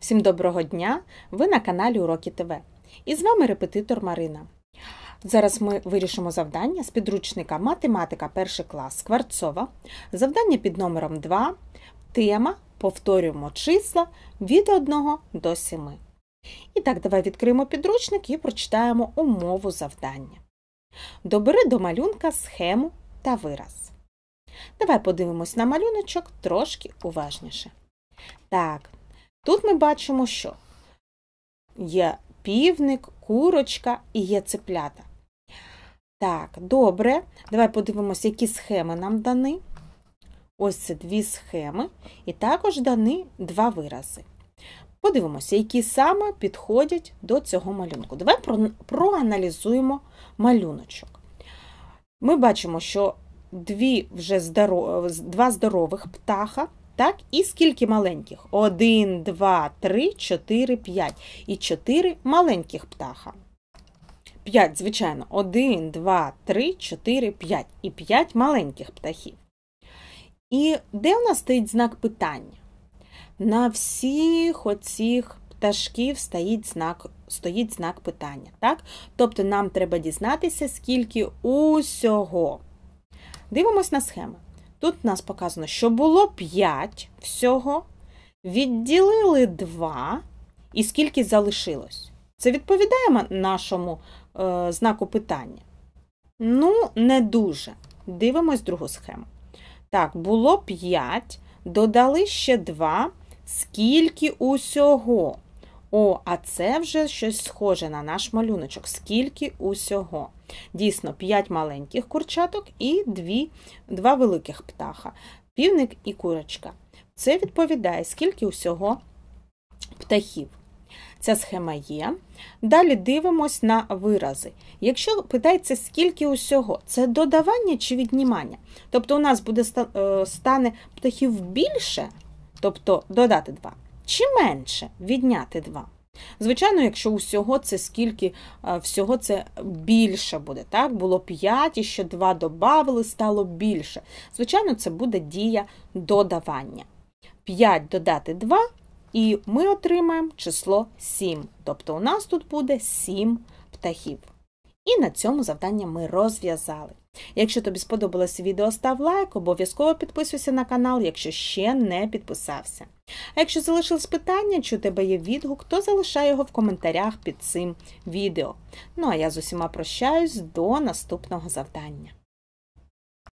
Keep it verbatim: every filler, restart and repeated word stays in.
Всім доброго дня! Ви на каналі Уроки ТВ. І з вами репетитор Марина. Зараз ми вирішимо завдання з підручника «Математика. Перший клас. Скворцова». Завдання під номером два. Тема «Повторюємо числа від одного до семи». І так, давай відкриємо підручник і прочитаємо умову завдання. Добери до малюнка схему та вираз. Давай подивимось на малюночок трошки уважніше. Так, тут ми бачимо, що є півник, курочка і є цеплята. Так, добре. Давай подивимось, які схеми нам дані. Ось це дві схеми. І також дані два вирази. Подивимося, які саме підходять до цього малюнку. Давай проаналізуємо малюночок. Ми бачимо, що дві вже здоров... два здорових птаха. Так, і скільки маленьких? Один, два, три, чотири, п'ять. І чотири маленьких птаха. П'ять, звичайно. Один, два, три, чотири, п'ять. І п'ять маленьких птахів. І де у нас стоїть знак питання? На всіх оцих пташків стоїть знак, стоїть знак питання. Так? Тобто нам треба дізнатися, скільки усього. Дивимось на схему. Тут у нас показано, що було п'ять всього, відділили два, і скільки залишилось. Це відповідає нашому е, знаку питання? Ну, не дуже. Дивимось другу схему. Так, було п'ять, додали ще два, скільки усього. О, а це вже щось схоже на наш малюночок. Скільки усього. Дійсно, п'ять маленьких курчаток і два великих птаха. Півник і курочка. Це відповідає, скільки усього птахів. Ця схема є. Далі дивимось на вирази. Якщо питається, скільки усього, це додавання чи віднімання? Тобто у нас буде стане птахів більше, тобто додати два. Чи менше відняти два? Звичайно, якщо усього це скільки, всього це більше буде. Так? Було п'ять, і ще два додали, стало більше. Звичайно, це буде дія додавання. п'ять додати два, і ми отримаємо число сім. Тобто у нас тут буде сім птахів. І на цьому завдання ми розв'язали. Якщо тобі сподобалося відео, став лайк, обов'язково підписуйся на канал, якщо ще не підписався. А якщо залишилось питання, чи у тебе є відгук, то залишай його в коментарях під цим відео. Ну а я з усіма прощаюсь до наступного завдання.